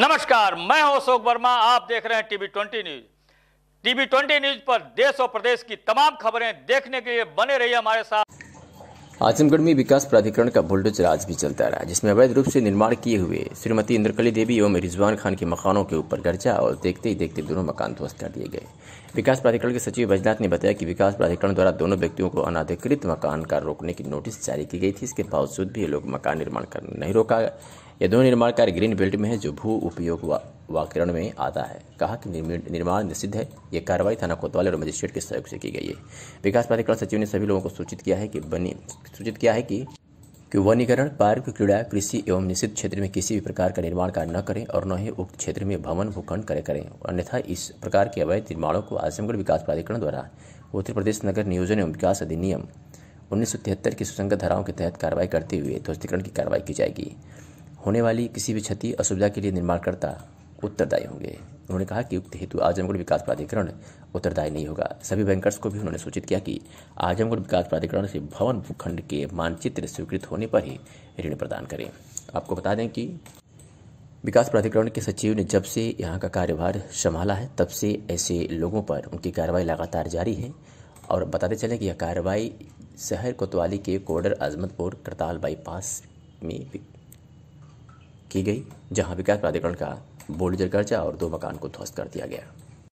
नमस्कार, मैं हूं अशोक वर्मा। आप देख रहे हैं टीवी 20 न्यूज। टीवी 20 न्यूज पर देश और प्रदेश की तमाम खबरें देखने के लिए बने रहिए हमारे साथ। आजमगढ़ में विकास प्राधिकरण का बुलडोजर आज भी चलता रहा, जिसमें अवैध रूप से निर्माण किए हुए श्रीमती इंद्रकली देवी एवं रिजवान खान के मकानों के ऊपर गर्जा और देखते ही देखते दोनों मकान ध्वस्त कर दिए गए। विकास प्राधिकरण के सचिव वैजनाथ ने बताया कि विकास प्राधिकरण द्वारा दोनों व्यक्तियों को अनाधिकृत मकान का रोकने की नोटिस जारी की गई थी। इसके बावजूद भी ये लोग मकान निर्माण करना नहीं रोका। यह दोनों निर्माण कार्य ग्रीन बेल्ट में है, जो भू उपयोग वाकिरण में आता है। कहा कि निर्माण निषिद्ध है। यह कार्रवाई थाना कोतवाल और मजिस्ट्रेट के सहयोग से की गई है। विकास प्राधिकरण सचिव ने सभी लोगों को सूचित किया है कि वनीकरण, पार्क, क्रीड़ा, कृषि एवं निषिद्ध क्षेत्र में किसी भी प्रकार का निर्माण कार्य न करें और न ही उक्त क्षेत्र में भवन भूखंड करें, अन्यथा इस प्रकार के अवैध निर्माणों को आजमगढ़ विकास प्राधिकरण द्वारा उत्तर प्रदेश नगर नियोजन एवं विकास अधिनियम 1973 की सुसंगत धाराओं के तहत कार्रवाई करते हुए ध्वस्तीकरण की कार्रवाई की जाएगी। होने वाली किसी भी क्षति असुविधा के लिए निर्माणकर्ता उत्तरदायी होंगे। उन्होंने कहा कि उक्त हेतु आजमगढ़ विकास प्राधिकरण उत्तरदायी नहीं होगा। सभी बैंकर्स को भी उन्होंने सूचित किया कि आजमगढ़ विकास प्राधिकरण से भवन भूखंड के मानचित्र स्वीकृत होने पर ही ऋण प्रदान करें। आपको बता दें कि विकास प्राधिकरण के सचिव ने जब से यहाँ का कार्यभार संभाला है, तब से ऐसे लोगों पर उनकी कार्रवाई लगातार जारी है। और बताते चलें कि यह कार्रवाई शहर कोतवाली के कोडर अजमतपुर करताल बाईपास में की गई, जहां विकास प्राधिकरण का बोर्ड जल कर और दो मकान को ध्वस्त कर दिया गया।